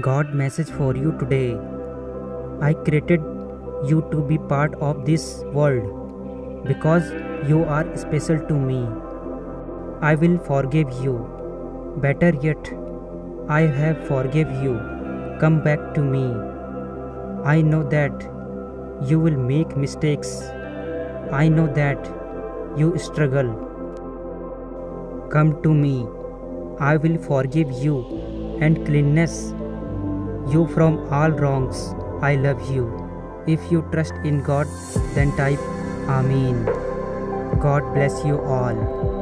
God message for you today. I created you to be part of this world because you are special to me. I will forgive you. Better yet, I have forgive you. Come back to me. I know that you will make mistakes. I know that you struggle. Come to me. I will forgive you and cleanse you from all wrongs. I love you. If you trust in God, then type Amen. God bless you all.